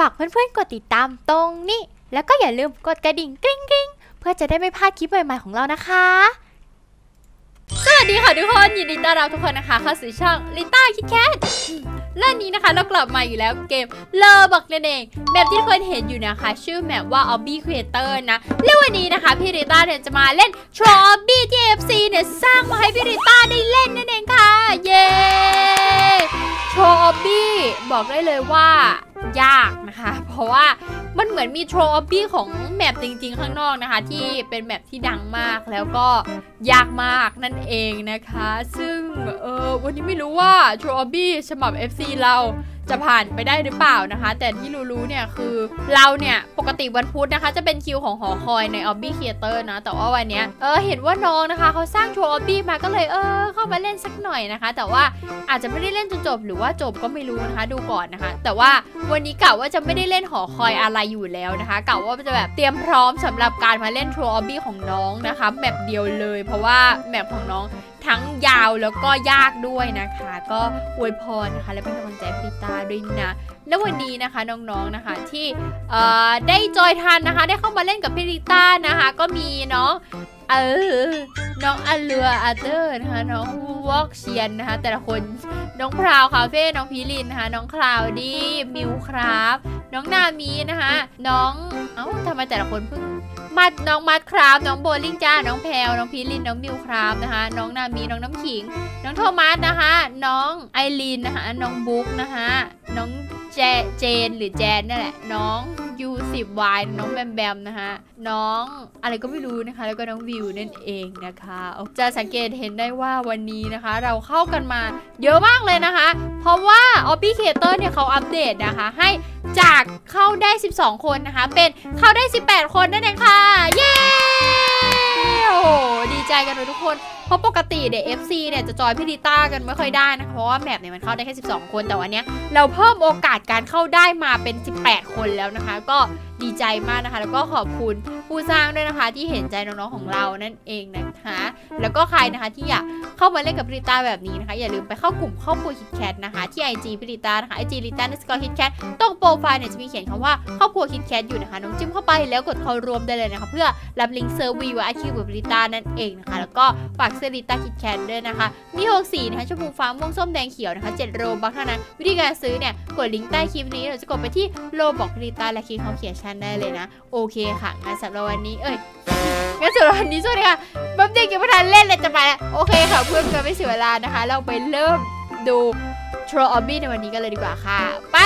ฝากเพื่อนๆกดติดตามตรงนี้แล้วก็อย่าลืมกดกระดิ่งกริ๊งกริ๊งเพื่อจะได้ไม่พลาดคลิปใหม่ๆของเรานะคะสวัสดีค่ะทุกคนยินดีต้อนรับทุกคนนะคะเข้าสู่ช่อง Rita Kitcat เรื่องนี้นะคะเรากลับมาอยู่แล้วเกมเลอบอกนั่นเองแบบที่ทุกคนเห็นอยู่นะคะชื่อแมปว่า Obby Creator นะและวันนี้นะคะพี่ Rita เนี่ยจะมาเล่น Obby ที่ FC เนี่ยสร้างมาให้พี่ Rita ได้เล่นนั่นเองค่ะเย้ Obby บอกได้เลยว่ายากนะคะเพราะว่ามันเหมือนมีโทรออบบี้ของแมปจริงๆข้างนอกนะคะที่เป็นแมปที่ดังมากแล้วก็ยากมากนั่นเองนะคะซึ่งวันนี้ไม่รู้ว่าโทรออบบี้ฉบับ FC เราจะผ่านไปได้หรือเปล่านะคะแต่ที่รู้ๆเนี่ยคือเราเนี่ยปกติวันพุธนะคะจะเป็นคิวของหอคอยใน Obby Creator นะแต่ว่าวันนี้เห็นว่าน้องนะคะเขาสร้างโชว์ Obby มาก็เลยเข้ามาเล่นสักหน่อยนะคะแต่ว่าอาจจะไม่ได้เล่นจนจบหรือว่าจบก็ไม่รู้นะคะดูก่อนนะคะแต่ว่าวันนี้กะว่าจะไม่ได้เล่นหอคอยอะไรอยู่แล้วนะคะกะว่าจะแบบเตรียมพร้อมสำหรับการมาเล่นโชว์ Obby ของน้องนะคะแมปเดียวเลยเพราะว่าแมปของน้องทั้งยาวแล้วก็ยากด้วยนะคะก็อวยพรนะคะและเป็นกำลังใจพี่ตาด้วยนะและวันนี้นะคะน้องๆนะคะที่ได้จอยทันนะคะได้เข้ามาเล่นกับพี่ริต้านะคะก็มีน้องน้องอเลืออาเตอร์นะคะน้องวอกเชียนนะคะแต่ละคนน้องพราวคาเฟ่น้องพีรินนะคะน้องคลาวดี้มิวครับน้องนามีนะคะน้องทำไมแต่ละคนเพิ่งมาน้องมัดครับน้องโบลิ่งจ้าน้องแพลวน้องพีรินน้องมิวครับนะคะน้องนามีน้องน้ำขิงน้องโทมัสนะคะน้องไอรีนนะคะน้องบุ๊กนะคะน้องเจนหรือแจนนี่แหละน้องยูสิบวายน้องแบมแบมนะคะน้องอะไรก็ไม่รู้นะคะแล้วก็น้องวิวนั่นเองนะคะจะสังเกตเห็นได้ว่าวันนี้นะคะเราเข้ากันมาเยอะมากเลยนะคะเพราะว่า Obby Creator เนี่ยเขาอัปเดตนะคะให้จากเข้าได้12คนนะคะเป็นเข้าได้18คนนั่นเองค่ะเย้โอ้ดีใจกันเลยทุกคนเพราะปกติเด็ก FC เนี่ยจะจอยพี่ริต้ากันไม่ค่อยได้นะคะเพราะว่าแมปเนี่ยมันเข้าได้แค่12คนแต่วันนี้เราเพิ่มโอกาสการเข้าได้มาเป็น18คนแล้วนะคะก็ดีใจมากนะคะแล้วก็ขอบคุณผู้สร้างด้วยนะคะที่เห็นใจน้องๆของเรานั่นเองนะคะแล้วก็ใครนะคะที่อยากเข้ามาเล่นกับพี่ริต้าแบบนี้นะคะอย่าลืมไปเข้ากลุ่มครอบครัวคิดแคทนะคะที่ IG พี่ริต้านะคะ IG ริต้า underscore kitcat ตรงโปรไฟล์เนี่ยจะมีเขียนคำว่าครอบครัวคิดแคทอยู่นะคะน้องจิ้มเข้าไปแล้วกดเข้ารวมได้เลยนะคะเพื่อรับลิงก์เซอร์วีว่า IQ แบบพี่ริต้านั่นเองนะคะแล้วก็ฝากRita Kitcat ด้วยนะคะมี6สีนะคะชมพูฟ้าม่วงส้มแดงเขียวนะคะ7โลบัคเท่านั้นวิธีการซื้อเนี่ยกดลิงก์ใต้คลิปนี้เราจะกดไปที่โลบอกริต้าและคลิปเขาเขียนชั้นได้เลยนะโอเคค่ะงั้นสำหรับวันนี้สวัสดีค่ะบ๊อบเด็กยังไม่ทันเล่นเลยจะไปแล้วโอเคค่ะเพื่อนกันไม่เสียเวลานะคะเราไปเริ่มดูโทรออบบี้ในวันนี้กันเลยดีกว่าค่ะไป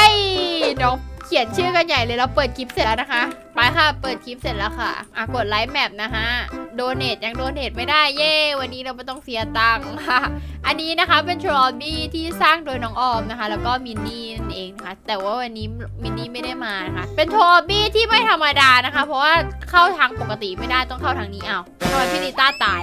น้องเขียนชื่อกันใหญ่เลยเราเปิดคลิปเสร็จแล้วนะคะไปค่ะเปิดคลิปเสร็จแล้วค่ะกดไลค์แมปนะคะโดเนทยังโดเนทไม่ได้เย้วันนี้เราไม่ต้องเสียตังค์ค่ะอันนี้นะคะเป็นโทรออบบี้ที่สร้างโดยน้องออมนะคะแล้วก็มินนี่นั่นเองนะคะแต่ว่าวันนี้มินนี่ไม่ได้มานะคะเป็นโทรออบบี้ที่ไม่ธรรมดานะคะเพราะว่าเข้าทางปกติไม่ได้ต้องเข้าทางนี้เอาทำไมพี่ริต้าตาย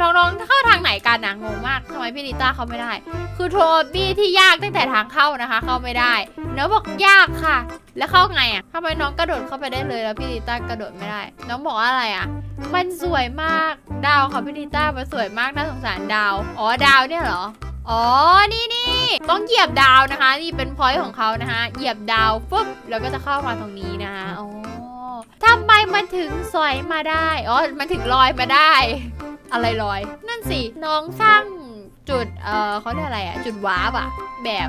น้องๆเข้าทางไหนกันนะงงมากทำไมพี่ริต้าเขาไม่ได้คือโทรออบบี้ที่ยากตั้งแต่ทางเข้านะคะเข้าไม่ได้น้องบอกยากค่ะแล้วเข้าไงอ่ะทำไมน้องกระโดดเข้าไปได้เลยแล้วพี่ริต้ากระโดดไม่ได้น้องบอกว่าอะไรอ่ะมันสวยมากดาวค่ะพี่ริต้ามันสวยมากน่าสงสารดาวอ๋อดาวเนี่ยเหรออ๋อนี่ต้องเหยียบดาวนะคะนี่เป็นพอยต์ของเขานะคะเหยียบดาวปุ๊บแล้วก็จะเข้ามาตรงนี้นะคะอ๋อทำไมมันถึงสวยมาได้อ๋อมันถึงลอยมาได้อะไรลอยนั่นสิน้องสร้างจุดเขาเรียกอะไรอ่ะจุดวาร์ปอ่ะแบบ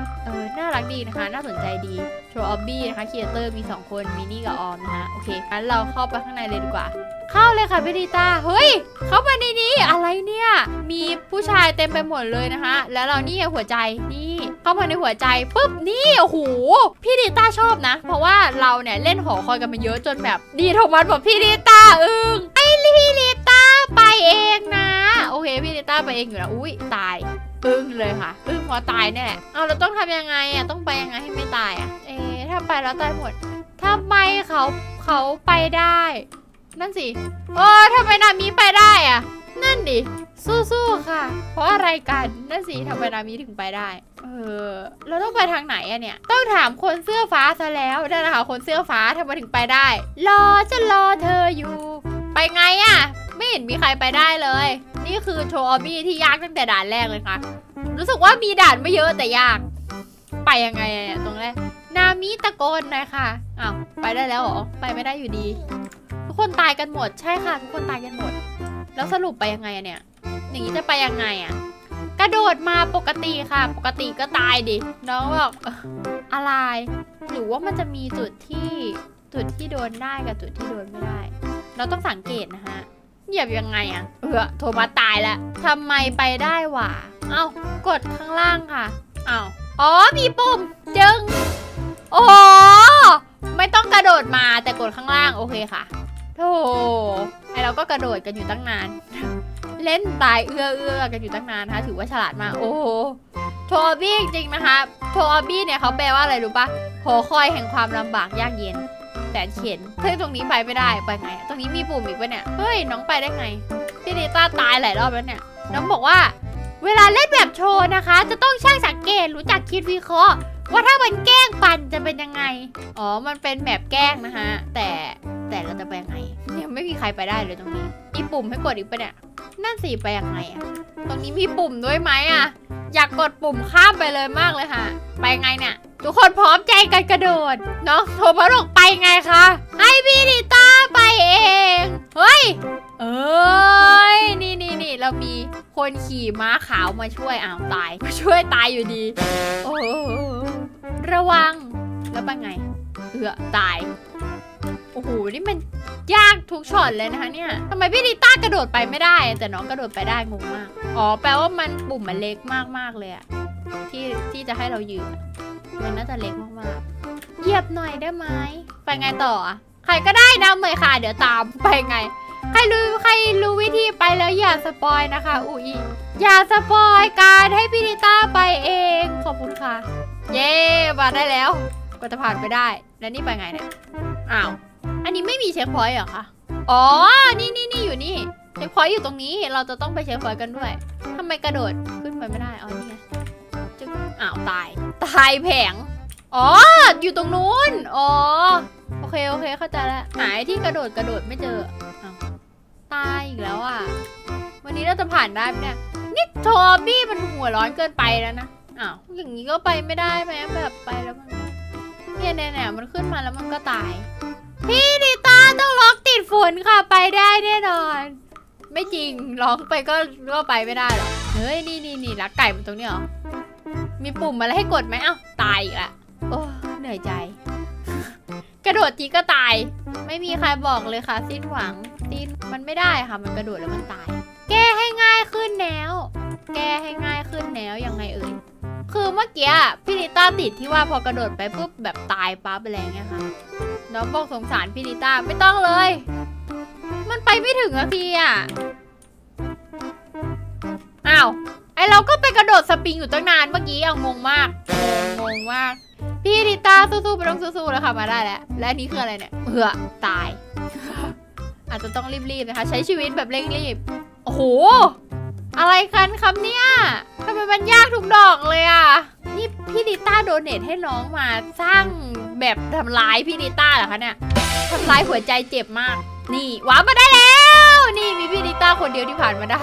น่ารักดีนะคะน่าสนใจดีโทรออบบี้นะคะครีเอเตอร์มี2คนมินี่กับออมนะคะโอเคงั้นเราเข้าไปข้างในเลยดีกว่าเข้าเลยค่ะพี่ริต้าเฮ้ยเข้ามาในนี้อะไรเนี่ยมีผู้ชายเต็มไปหมดเลยนะคะแล้วเรานี่หัวใจนี่เข้ามาในหัวใจปุ๊บนี่โอ้โหพี่ริต้าชอบนะเพราะว่าเราเนี่ยเล่นหอคอยกันมาเยอะจนแบบดีโทมัสบอกพี่ริต้าไอ้พี่ริต้าไปเองนะโอเคพี่ริต้าไปเองอยู่แล้วอุ้ยตายอึ้งเลยค่ะอึ้งพอตายนี่แหละเอาเราต้องทำยังไงอ่ะต้องไปยังไงให้ไม่ตายอ่ะถ้าไปแล้วตายหมดทำไมเขาไปได้นั่นสิทำไมนามิไปได้อ่ะนั่นดิสู้ๆค่ะเพราะอะไรกันนั่นสิทำไมนามิถึงไปได้เราต้องไปทางไหนอะเนี่ยต้องถามคนเสื้อฟ้าซะแล้วได้นะคะคนเสื้อฟ้าทำไมถึงไปได้รอเธออยู่ไปไงอ่ะไม่เห็นมีใครไปได้เลยนี่คือโทรออบบี้ที่ยากตั้งแต่ด่านแรกเลยค่ะรู้สึกว่ามีด่านไม่เยอะแต่ยากไปยังไงตรงแรก นามิตะโกนหน่อยค่ะอ้าวไปได้แล้วหรอไปไม่ได้อยู่ดีทุกคนตายกันหมดใช่ค่ะทุกคนตายกันหมดแล้วสรุปไปยังไงเนี่ยอย่างนี้จะไปยังไงอะกระโดดมาปกติค่ะปกติก็ตายดิน้องบอกอะไรหรือว่ามันจะมีจุดที่โดนได้กับจุดที่โดนไม่ได้เราต้องสังเกตนะฮะเหยียบยังไงอะโทมัสตายแล้วทำไมไปได้หว่าเอ้ากดข้างล่างค่ะเอ้าอ๋อมีปุ่มจึงโอ้ไม่ต้องกระโดดมาแต่กดข้างล่างโอเคค่ะโธ่ไอเราก็กระโดดกันอยู่ตั้งนานเล่นตายเอื้อกันอยู่ตั้งนานนะคะถือว่าฉลาดมากโอ้โหโทบี้จริงนะคะโทบี้เนี่ยเขาแปลว่าอะไรรู้ปะหอคอยแห่งความลำบากยากเย็นแสนเข็ญเฮ้ยตรงนี้ไปไม่ได้ไปไงตรงนี้มีปุ่มอีกปะเนี่ยเฮ้ยน้องไปได้ไงพี่ริต้าตายหลายรอบแล้วเนี่ยน้องบอกว่าเวลาเล่นแบบโชว์นะคะจะต้องช่างสังเกตรู้จักคิดวิเคราะห์ว่าถ้ามันแกล้งปั่นจะเป็นยังไงอ๋อมันเป็นแบบแกล้งนะคะแต่เราจะไปยังไงยังไม่มีใครไปได้เลยตรงนี้อีปุ่มให้กดอีกปะเนี่ยนั่นสิไปยังไงอะตรงนี้มีปุ่มด้วยไหมอะอยากกดปุ่มข้ามไปเลยมากเลยค่ะไปไงเนี่ยทุกคนพร้อมใจกันกระโดดน้องโทมัสบอกไปไงคะให้พี่ดิต้าไปเองเฮ้ยเอ้ยนี่เรามีคนขี่ม้าขาวมาช่วยอ้าวตายช่วยตายอยู่ดีโอ้ระวังแล้วไปไงตายโอ้โหนี่มันยากทุกช็อตเลยนะคะเนี่ยทำไมพี่ดิต้ากระโดดไปไม่ได้แต่น้องกระโดดไปได้งงมากอ๋อแปลว่ามันปุ่มมันเล็กมากเลยอะที่จะให้เรายืนมันน่าจะเล็กมากๆเหยียบหน่อยได้ไหมไปไงต่อใครก็ได้นะเมยค่ะเดี๋ยวตามไปไงใครรู้วิธีไปแล้วอย่าสปอยนะคะอุยอย่าสปอยการให้พี่ดิต้าไปเองขอบคุณค่ะเย้มาได้แล้วก็จะผ่านไปได้แล้วนี่ไปไงเนี่ยอ้าวอันนี้ไม่มีเช็คพอยต์เหรอคะอ๋อนี่อยู่นี่เช็คพอยต์อยู่ตรงนี้เราจะต้องไปเช็คพอยต์กันด้วยทำไมกระโดดขึ้นไปไม่ได้อ๋อนี่ไงจึ๊กอ้าวตายแผงอ๋ออยู่ตรงนู้นอ๋อโอเคเข้าใจแล้วหายที่กระโดดไม่เจออ้าวตายอีกแล้วอ่ะวันนี้เราจะผ่านได้ไหมเนี่ยนี่โทบี้มันหัวร้อนเกินไปแล้วนะอ้าวอย่างนี้ก็ไปไม่ได้ไหมแบบไปแล้วมันเนี่ยมันขึ้นมาแล้วมันก็ตายพี่ดิต้าต้องล็อกติดฝนค่ะไปได้แน่นอนไม่จริงล็อกไปก็ไปไม่ได้หรอกเฮ้ยนี่ลักไก่มันตรงนี้หรอมีปุ่มอะไรให้กดไหมเอ้าตายอีกละโอ้เหนื่อยใจกระโดดทีก็ตายไม่มีใครบอกเลยค่ะสิ้นหวังสิ้นมันไม่ได้ค่ะมันกระโดดแล้วมันตายแก้ให้ง่ายขึ้นแล้วแก้ให้ง่ายขึ้นแล้วยังไงเอ่ยคือเมื่อกี้พี่ดิต้าติดที่ว่าพอกระโดดไปปุ๊บแบบตายปั๊บอะไรเงี้ยค่ะน้องบอกสงสารพี่ดิต้าไม่ต้องเลยมันไปไม่ถึงสักทีอ่ะอ้าวไอเราก็ไปกระโดดสปริงอยู่ตั้งนานเมื่อกี้เอางงมากพี่ดิต้าสู้ๆไปต้องสู้ๆแล้วค่ะมาได้แล้วและนี่คืออะไรเนี่ยตาย อาจจะต้องรีบๆนะคะใช้ชีวิตแบบเร่งรีบโอ้โหอะไรกันครับเนี่ยทำไมมันยากทุกดอกเลยอ่ะนี่พี่ดิต้าโดเนทให้น้องมาสร้างแบบทำร้ายพี่ดิต้าเหรอคะเนี่ยทำร้ายหัวใจเจ็บมากนี่ว้ามาได้แล้วนี่มีพี่ดิต้าคนเดียวที่ผ่านมาได้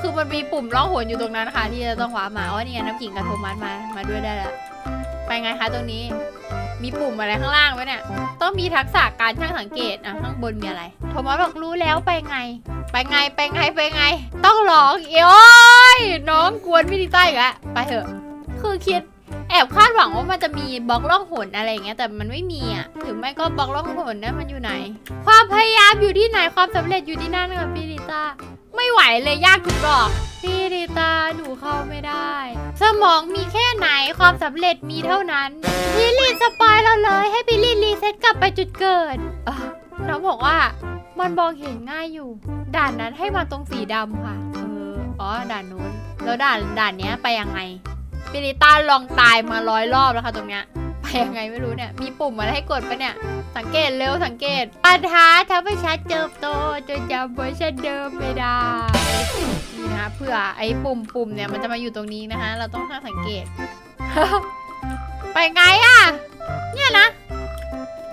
คือมันมีปุ่มร้องโหยอยู่ตรงนั้นค่ะที่จะต้องว้ามาว่านี่น้ำกิ่งกับโทมัสมาด้วยได้แล้วไปไงคะตรงนี้มีปุ่มอะไรข้างล่างไว้เนี่ยต้องมีทักษะการช่างสังเกตอ่ะข้างบนมีอะไรโทมัสบอกรู้แล้วไปไงต้องร้องเอ้ยน้องกวนพี่ดิต้าอีกแล้วไปเถอะคือคิดแอบคาดหวังว่ามันจะมีบล็อกล่องหนอะไรอย่างเงี้ยแต่มันไม่มีอ่ะถึงไม่ก็บล็อกล่องหนนั้นมันอยู่ไหนความพยายามอยู่ที่ไหนความสำเร็จอยู่ที่นั่นค่ะพี่ดิต้าไม่ไหวเลยยากทุกดอกพี่ดิต้าหนูเข้าไม่ได้สมองมีแค่ไหนความสำเร็จมีเท่านั้นพี่ลีสปอยเราเลยให้พี่ลีรีเซ็ตกลับไปจุดเกิดน้องบอกว่ามันมองเห็นง่ายอยู่ด่านนั้นให้มาตรงสีดำค่ะอ๋อด่านนู้นแล้วด่านเนี้ยไปยังไงพี่ดิต้าลองตายมา100 รอบแล้วค่ะตรงเนี้ยไปยังไงไม่รู้เนี่ยมีปุ่มอะไรให้กดปะเนี่ยสังเกตเร็วสังเกตปัญหาทำให้ฉันเติบโตจนจำเวอร์ชันเดิมไม่ได้นี่นะเพื่อไอ้ปุ่มเนี่ยมันจะมาอยู่ตรงนี้นะคะเราต้องสังเกตไปไงอ่ะเนี่ยนะ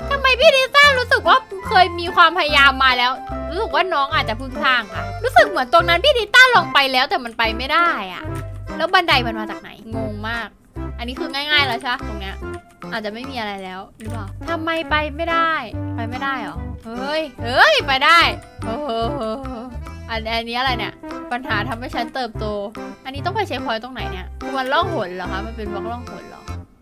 ทำไมพี่ดิต้ารู้สึกว่าเคยมีความพยายามมาแล้วรู้สึกว่าน้องอาจจะพึ่งทางค่ะรู้สึกเหมือนตรงนั้นพี่ดิต้าลองไปแล้วแต่มันไปไม่ได้อ่ะแล้วบันไดมันมาจากไหนงงมากอันนี้คือง่ายๆแล้วใช่ตรงเนี้ย อาจจะไม่มีอะไรแล้วหรือเปล่าทำไมไปไม่ได้ไปไม่ได้หรอเฮ้ยเฮ้ยไปได้โอ้โหอันนี้อะไรเนี่ยปัญหาทำให้ฉันเติบโตอันนี้ต้องไปเช็คพอยต์ตรงไหนเนี่ยมันล่องหนเหรอคะมันเป็นบล็อกล่องหนเหรอ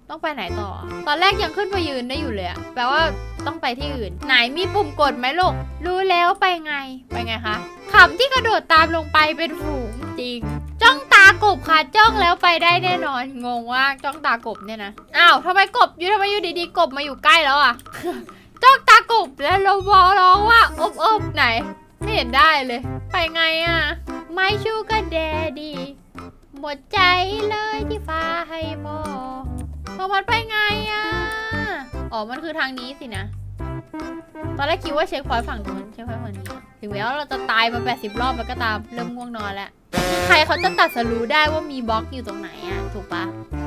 ต้องไปไหนต่อตอนแรกยังขึ้นไปยืนได้อยู่เลยอะแปลว่าต้องไปที่อื่นไหนมีปุ่มกดไหมลูกรู้แล้วไปไงไปไงคะขำที่กระโดดตามลงไปเป็นฝูงจริงจ้องตากบค่ะจ้องแล้วไปได้แน่นอนงงว่าจ้องตากบเนี่ยนะอ้าวทำไมกบอยู่ทำไมอยู่ดีๆกบมาอยู่ใกล้แล้วอะ จ้องตากบแล้วเราบอกร้องว่าอบไหนไม่เห็นได้เลยไปไงอะไม่ชูก็แดดีหมดใจเลยที่ฟ้าให้มองโทมัสไปไงอะอ๋อมันคือทางนี้สินะตอนแรกคิดว่าเช็คพอยต์ฝั่งนู้นเช็คพอยต์ฝั่งนี้ถึงแม้ว่าเราจะตายมา80รอบแล้วก็ตามเริ่มง่วงนอนแล้วใครเขาจะตัดสรู้ได้ว่ามีบล็อกอยู่ตรงไหนอะถูกปะ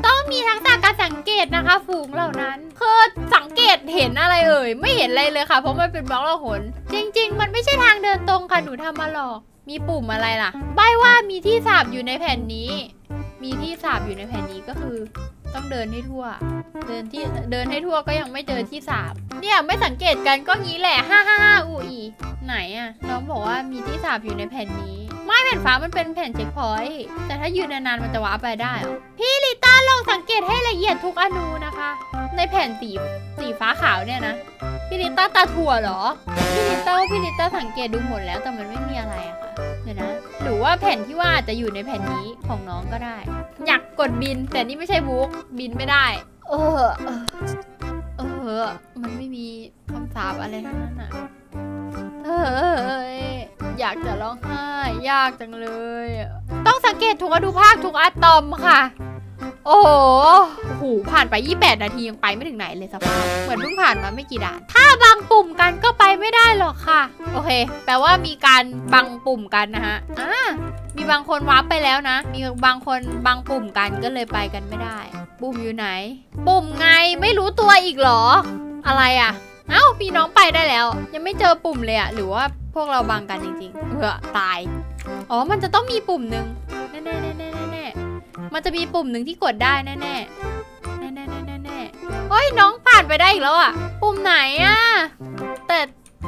ต้องมีทักษะการสังเกตนะคะฝูงเหล่านั้นคือสังเกตเห็นอะไรเอ่ยไม่เห็นอะไรเลยค่ะเพราะมันเป็นบล็อกล่องหนจริงๆมันไม่ใช่ทางเดินตรงค่ะหนูทำมาหรอกมีปุ่มอะไรล่ะใบ้ว่ามีที่สาบอยู่ในแผ่นนี้มีที่สาบอยู่ในแผ่นนี้ก็คือต้องเดินให้ทั่วเดินให้ทั่วก็ยังไม่เจอที่สาบเนี่ยไม่สังเกตกันก็งี้แหละฮ่าอูอีไหนอะน้องบอกว่ามีที่สาบอยู่ในแผ่นนี้ไม่แผ่นฟ้ามันเป็นแผ่นเช็คพอยต์แต่ถ้ายืนนานๆมันจะว้าไปได้หรอพี่ลิต้าลองสังเกตให้ละเอียดทุกอนูนะคะในแผ่นสีฟ้าขาวเนี่ยนะพี่ลิต้าตาถั่วหรอพี่ลิต้าสังเกตดูหมดแล้วแต่มันไม่มีอะไรอะค่ะเดี๋ยวนะหรือว่าแผ่นที่ว่าจะอยู่ในแผ่นนี้ของน้องก็ได้อยากกดบินแต่นี่ไม่ใช่บุ๊กบินไม่ได้มันไม่มีคำสาบอะไรทั้งนั้นอ่ะอยากจะร้องไห้ยากจังเลยต้องสังเกตทุกอนุภาคทุกอะตอมค่ะโอ้โหผ่านไป28นาทียังไปไม่ถึงไหนเลยสภาพเหมือนเพิ่งผ่านมาไม่กี่ด่านถ้าบังปุ่มกันก็ไปไม่ได้หรอกค่ะโอเคแปลว่ามีการบังปุ่มกันนะฮะมีบางคนวาร์ปไปแล้วนะมีบางคนบังปุ่มกันก็เลยไปกันไม่ได้ปุ่มอยู่ไหนปุ่มไงไม่รู้ตัวอีกหรออะไรอ่ะเอ้าพี่น้องไปได้แล้วยังไม่เจอปุ่มเลยอ่ะหรือว่าพวกเราบังกันจริงๆตายอ๋อมันจะต้องมีปุ่มหนึ่งแน่มันจะมีปุ่มหนึ่งที่กดได้แน่โอ้ยน้องผ่านไปได้อีกแล้วอ่ะปุ่มไหนอ่ะแต่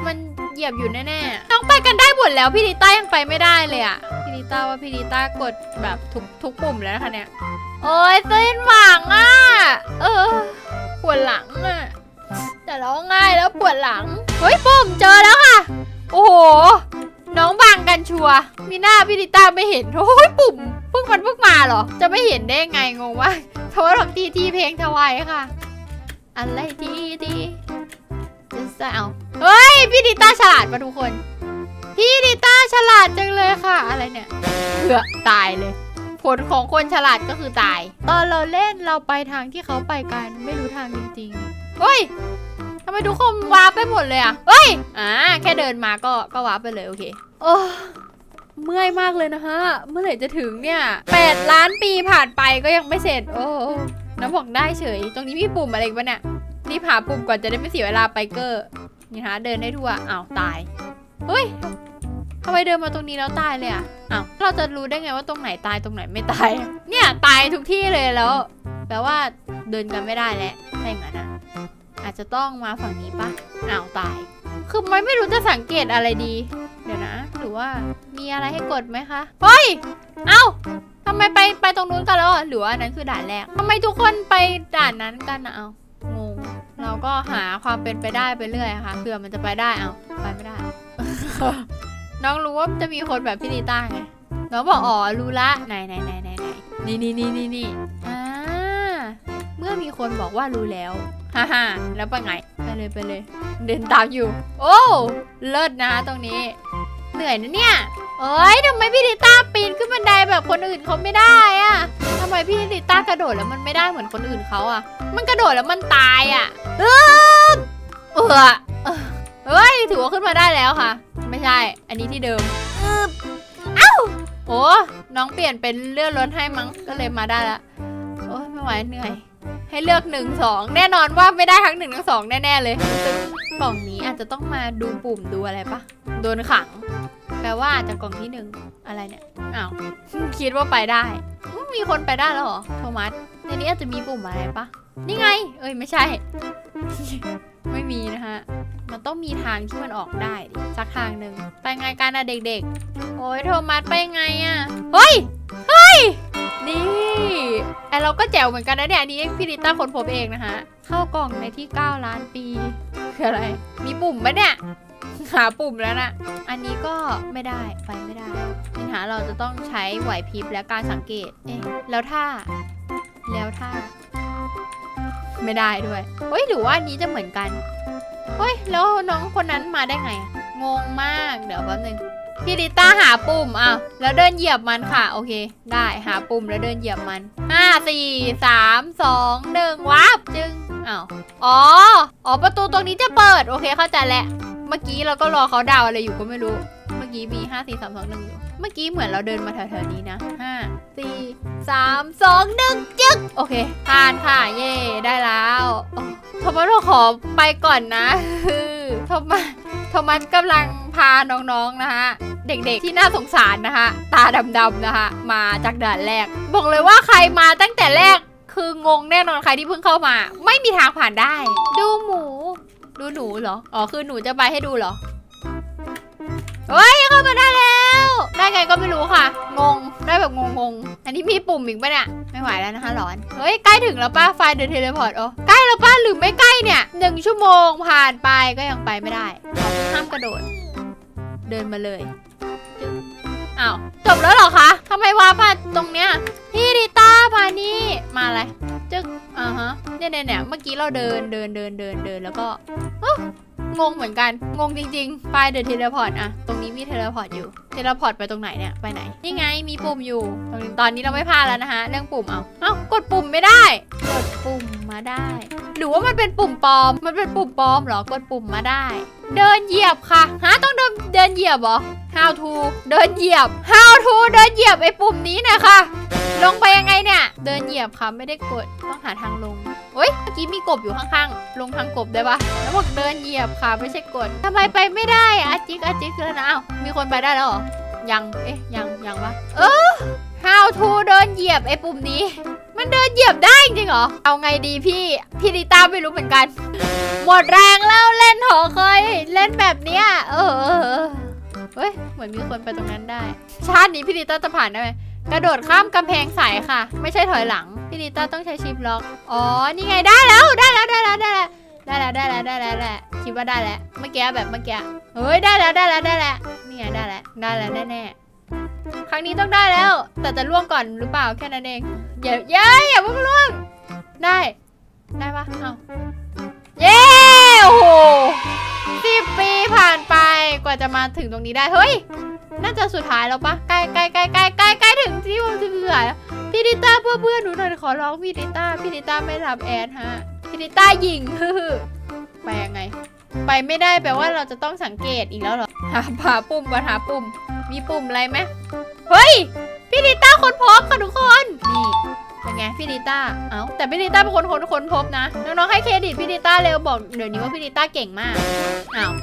มันเหยียบอยู่แน่น้องไปกันได้หมดแล้วพี่ลิต้ายังไปไม่ได้เลยอ่ะพี่ลิต้าว่าพี่ลิต้ากดแบบทุกปุ่มแล้วนะคะเนี่ยโอ้ยเส้นหวังอ่ะปวดหลังอ่ะแต่ร้องง่ายแล้วปวดหลังเฮ้ยปุ่มเจอแล้วค่ะโอ้โหน้องบังกันชัวมีหน้าพี่ลิต้าไม่เห็นโอ้ยปุ่มเพิ่งมาเหรอจะไม่เห็นได้ไงงงว่าเพราะว่าทำทีเพลงถวายค่ะอะไรทีจะเศร้าเฮ้ยพี่ดิต้าฉลาดมาทุกคนพี่ดิต้าฉลาดจังเลยค่ะอะไรเนี่ยตายเลยผลของคนฉลาดก็คือตายตอนเราเล่นเราไปทางที่เขาไปกันไม่รู้ทางจริงๆเฮ้ยทำไมทุกคนว้าไปหมดเลยอ่ะเฮ้ยแค่เดินมาก็ว้าไปเลยโอเคโอ้เมื่อยมากเลยนะฮะเมื่อไหร่จะถึงเนี่ย8ล้านปีผ่านไปก็ยังไม่เสร็จโอ้น้ำบอกได้เฉยตรงนี้มีปุ่มอะไรบ้างเนี่ยรีบหาปุ่มก่อนจะได้ไม่เสียเวลาไปเกอร์นี่ฮะเดินได้ทั่วอ้าวตายเฮ้ยทำไมเดินมาตรงนี้แล้วตายเลยอ่ะอ้าวเราจะรู้ได้ไงว่าตรงไหนตายตรงไหนไม่ตายเนี่ยตายทุกที่เลยแล้วแปลว่าเดินกันไม่ได้แล้วถ้าอย่างนั้นอาจจะต้องมาฝั่งนี้ปะอ้าวตายคือไม่รู้จะสังเกตอะไรดีเดี๋ยวนะหรือว่ามีอะไรให้กดไหมคะเฮ้ยเอ้าทำไมไปตรงนู้นกันแล้วหรือว่านั้นคือด่านแรกทำไมทุกคนไปด่านนั้นกันนะเอางงเราก็หาความเป็นไปได้ไปเรื่อยค่ะเผื่อมันจะไปได้เอาไปไม่ได้ น้องรู้ว่าจะมีคนแบบพี่ลิต้าไงน้องบอกอ๋อรู้ละนี่เมื่อมีคนบอกว่ารู้แล้วฮ่าแล้วไปไงไปเลยเดินตามอยู่โอ้เลิศนะตรงนี้เหนื่อยนะเนี่ยเอ้ยทำไมพี่ลิต้าปีนขึ้นบันไดแบบคนอื่นเขาไม่ได้อะทำไมพี่ลิต้ากระโดดแล้วมันไม่ได้เหมือนคนอื่นเขาอะมันกระโดดแล้วมันตายอะเฮ้ยถือว่าขึ้นมาได้แล้วค่ะไม่ใช่อันนี้ที่เดิมเอ้าโอ้น้องเปลี่ยนเป็นเลื่อนล้นให้มั้งก็เลยมาได้ละโอ้ไม่ไหวเหนื่อยให้เลือก 1-2 แน่นอนว่าไม่ได้ทั้ง 1 ทั้ง 2 แน่ๆเลยซึ่งกล่องนี้อาจจะต้องมาดูปุ่มดูอะไรปะโดนขังแปล ลว่าจากกล่องที่หนึ่งอะไรเนี่ยอ้าวคิดว่าไปได้มีคนไปได้แล้วเหรอโทมัสในนี้อาจจะมีปุ่มอะไรปะนี่ไงเอ้ยไม่ใช่ ไม่มีนะฮะมันต้องมีทางที่มันออกได้สักทางหนึ่งไปไงกันอะเด็กๆโอ้ยโทมัสไปไงอะเฮ้ยเฮ้ยนี่ไอเราก็แจ๋วเหมือนกันนะเนี่ยอันนี้พี่ริต้าคนผมเองนะฮะเข้ากล่องในที่9ล้านปีคืออะไรมีปุ่มปะเนี่ยหาปุ่มแล้วนะอันนี้ก็ไม่ได้ไปไม่ได้ปัญหาเราจะต้องใช้ไหวพริบและการสังเกตเอ๊ะแล้วถ้าไม่ได้ด้วยเฮ้ยหรือว่านี้จะเหมือนกันเฮ้ยแล้วน้องคนนั้นมาได้ไงงงมากเดี๋ยวแป๊บนึงพี่ริต้าหาปุ่มอ้าวแล้วเดินเหยียบมันค่ะโอเคได้หาปุ่มแล้วเดินเหยียบมัน5 4 3 2 1วับจึงอ้าวอ๋อประตูตรงนี้จะเปิดโอเคเข้าใจแล้วเมื่อกี้เราก็รอเขาดาวอะไรอยู่ก็ไม่รู้เมื่อกี้มี5 4 3 2 1อยู่เมื่อกี้เหมือนเราเดินมาแถวๆนี้นะ5 4 3 2 1จึ๊กโอเคผ่านค่ะเย่ได้แล้วโทมัสเราขอไปก่อนนะโทมัสกำลังพาน้องๆนะฮะเด็กๆที่น่าสงสารนะคะตาดำๆนะคะมาจากด่านแรกบอกเลยว่าใครมาตั้งแต่แรกคืองงแน่นอนใครที่เพิ่งเข้ามาไม่มีทางผ่านได้ดูหมูดูหนูเหรออ๋อคือหนูจะไปให้ดูเหรอเฮ้ยเข้ามาได้แล้วได้ไงก็ไม่รู้ค่ะงงได้แบบงงอันนี้มีปุ่มอีกปะเนี่ยไม่ไหวแล้วนะคะร้อนเฮ้ยใกล้ถึงแล้วป้าไฟเดอะเทเลพอร์ตอ๋อใกล้แล้วป้าหรือไม่ใกล้เนี่ย1 ชั่วโมงผ่านไปก็ยังไปไม่ได้ห้ามกระโดดเดินมาเลยอ้าวจบแล้วเหรอคะทำไมวาร์ปมาตรงเนี้ยพี่ริต้าพานี่มาอะไรจึ๊กฮะเนี่ยเมื่อกี้เราเดินแล้วก็งงเหมือนกันงงจริงๆไปเดอะเทเลพอร์ตอะตรงนี้มีเทเลพอร์ตอยู่เทเลพอร์ตไปตรงไหนเนี่ยไปไหนนี่ไงมีปุ่มอยู่ตอนนี้เราไม่พลาดแล้วนะคะเรื่องปุ่มเอากดปุ่มไม่ได้กดปุ่มมาได้หรือว่ามันเป็นปุ่มปลอมมันเป็นปุ่มปลอมหรอกดปุ่มมาได้เดินเหยียบค่ะฮะต้องเดินเหยียบเหรอ How to เดินเหยียบ How to เดินเหยียบไอ้ปุ่มนี้นะคะลงไปยังไงเนี่ยเดินเหยียบค่ะไม่ได้กดต้องหาทางลงโอ๊ยเมื่อกี้มีกบอยู่ข้างๆลงทางกบได้ปะแล้วบอกเดินเหยียบค่ะไม่ใช่กดทำไมไปไม่ได้อาจิกแล้วนะอ้าวมีคนไปได้แล้วเหรอยังเอ๊ยยังวะHow to เดินเหยียบไอ้ปุ่มนี้มันเดินเหยียบได้จริงเหรอเอาไงดีพี่ริต้าไม่รู้เหมือนกันหมดแรงแล้วเล่นหอคอยเล่นแบบเนี้ยเฮ้ยเหมือนมีคนไปตรงนั้นได้ชาตินี้พี่ริต้าจะผ่านได้ไหมกระโดดข้ามกำแพงใสค่ะไม่ใช่ถอยหลังพี่ริต้าต้องใช้ชิปล็อกอ๋อนี่ไงได้แล้วคิดว่าได้แล้วเมื่อกี้เฮ้ยได้แล้วนี่ไงได้แล้วแน่ๆครั้งนี้ต้องได้แล้วแต่จะล่วงก่อนหรือเปล่าแค่นั้นเองอย่าเพิ่งล่วงได้ปะเอาเย้โอ้โห10 ปีผ่านไปกว่าจะมาถึงตรงนี้ได้เฮ้ยน่าจะสุดท้ายแล้วปะใกล้ถึงที่มันจะเบื่อพี่ริต้าเพื่อนหนูหน่อยขอร้องพี่ริต้าไม่รับแอดฮะพี่ริต้าหญิงไปยังไงไปไม่ได้แปลว่าเราจะต้องสังเกตอีกแล้วเหรอหาปุ่มมีปุ่มอะไรไหมเฮ้ยพี่ริต้าคนพบค่ะทุกคนนี่เป็นไงพี่ริต้าเอ้าแต่พี่ริต้าเป็นคนพบนะน้องๆให้เครดิตพี่ริต้าเร็วบอกเดี๋ยวนี้ว่าพี่ริต้าเก่งมากอ้าว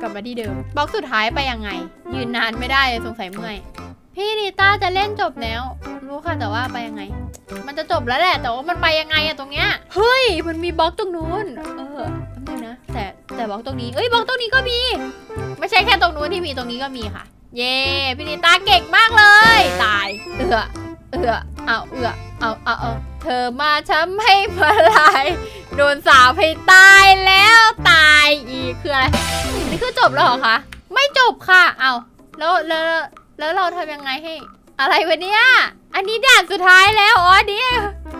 กลับมาที่เดิมบล็อกสุดท้ายไปยังไงยืนนานไม่ได้สงสัยเมื่อยพี่ริต้าจะเล่นจบแล้วรู้ค่ะแต่ว่าไปยังไงมันจะจบแล้วแหละแต่ว่ามันไปยังไงอะตรงเนี้ยเฮ้ยมันมีบล็อกตรงนู้นแป๊บนึงนะแต่บล็อกตรงนี้เอ้ยบล็อกตรงนี้ก็มีไม่ใช่แค่ตรงนู้นที่มีตรงนี้ก็มีค่ะเย่พี่ริต้าเก่งมากเลยตายเอาเธอมาช้ำให้เมื่อไรโดนสาปให้ตายแล้วตายอีกคืออะไรนี่คือจบแล้วเหรอคะไม่จบค่ะเอาแล้วเราทำยังไงให้อะไรวะเนี่ยอันนี้ด่านสุดท้ายแล้วอ๋อเนี่ย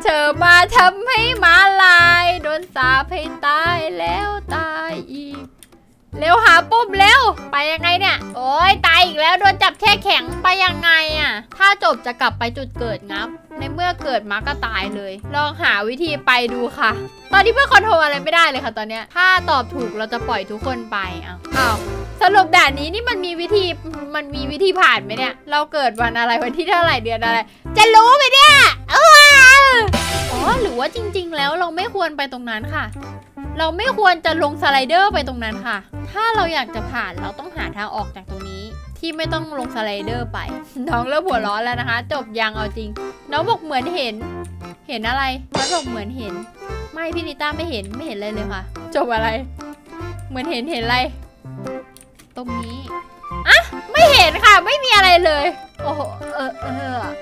เธอมาช้ำให้มาลายโดนสาปให้ตายแล้วตายอีกเร็วหาปุ่มเร็วไปยังไงเนี่ยโอ้ยตายอีกแล้วโดนจับแช่แข็งไปยังไงอะถ้าจบจะกลับไปจุดเกิดงับในเมื่อเกิดมาก็ตายเลยลองหาวิธีไปดูค่ะตอนนี้เพื่อนคอนโทรลอะไรไม่ได้เลยค่ะตอนเนี้ยถ้าตอบถูกเราจะปล่อยทุกคนไปอ้าวสรุปด่านนี้นี่มันมีวิธีผ่านไหมเนี่ยเราเกิดวันอะไรวันที่เท่าไหร่เดือนอะไรจะรู้ไหมเนี่ยอ๋อหรือว่าจริงๆแล้วเราไม่ควรไปตรงนั้นค่ะเราไม่ควรจะลงสไลเดอร์ไปตรงนั้นค่ะถ้าเราอยากจะผ่านเราต้องหาทางออกจากตรงนี้ ที่ไม่ต้องลงสไลเดอร์ไปน้องเริ่มหัวร้อนแล้วนะคะจบยังเอาจริงน้องบอกเหมือนเห็นอะไรน้องบอกเหมือนเห็นไม่พี่นิต้าไม่เห็นอะไรเลยค่ะจบอะไรเหมือนเห็นอะไรตรงนี้อะไม่เห็นค่ะไม่มีอะไรเลยโอ้โห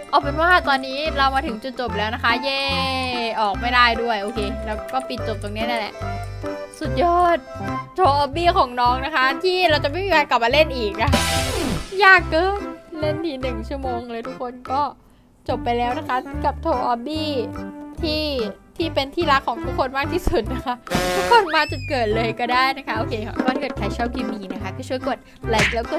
เอาเป็นว่าตอนนี้เรามาถึงจุดจบแล้วนะคะเย่ออกไม่ได้ด้วยโอเคแล้วก็ปิดจบตรงนี้นั่นแหละสุดยอดโชว์อบบี้ของน้องนะคะที่เราจะไม่มีการกลับมาเล่นอีกนะยากเกินเล่นที1ชั่วโมงเลยทุกคนก็จบไปแล้วนะคะกับโชว์อบบี้ที่เป็นที่รักของทุกคนมากที่สุดนะคะทุกคนมาจุดเกิดเลยก็ได้นะคะโอเคค่ะก่อนเกิดใครชอบคลิปนี้นะคะก็ช่วยกดไลค์แล้วก็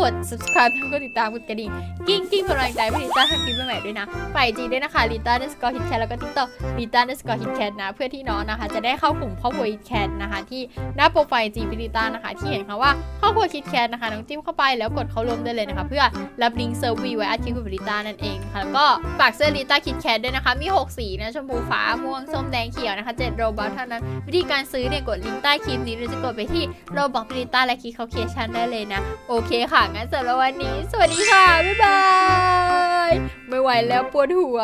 กด subscribe แล้วก็ติดตามกดกระดิ่งกิ้งเป็นกำลังใจให้ลิต้าทำคลิปใหม่ๆด้วยนะไปจีด้วยนะคะ Rita_Kitcat แล้วก็ TikTok Rita_Kitcat นะเพื่อที่น้องนะคะจะได้เข้ากลุ่มครอบครัว Kitcat นะคะที่หน้าโปรไฟล์จีพิริต้านะคะที่เห็นค่ะว่าครอบครัว Kitcat นะคะน้องจิ้มเข้าไปแล้วกดเข้าร่วมได้เลยนะคะเพื่อรับลิงก์เซอร์วีไว้อัดคลิปของลิต้านั่นเองค่ะแล้วก็ฝากเสื้อ Rita_Kitcat ด้วยนะคะมี6สีนะชมพูฟ้าม่วงส้มแดงเขียวนะคะ7 โรบัคเท่านั้นวิธีการซื้อเนี่ยกดลิงก์ใต้คลิปนี้หรือจะกดไปที่ Roblox พิริต้าและคลิกเข้าเคชั่นได้เลยนะโอเคค่ะงั้นสำหรับวันนี้สวัสดีค่ะบ๊ายบายไม่ไหวแล้วปวดหัว